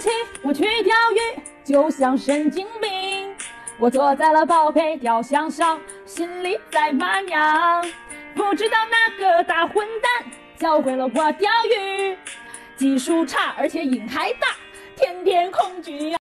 起，我去钓鱼，就像神经病。我坐在了宝贝雕像上，心里在骂娘，不知道那个大混蛋教会了我钓鱼，技术差而且瘾还大，天天恐惧。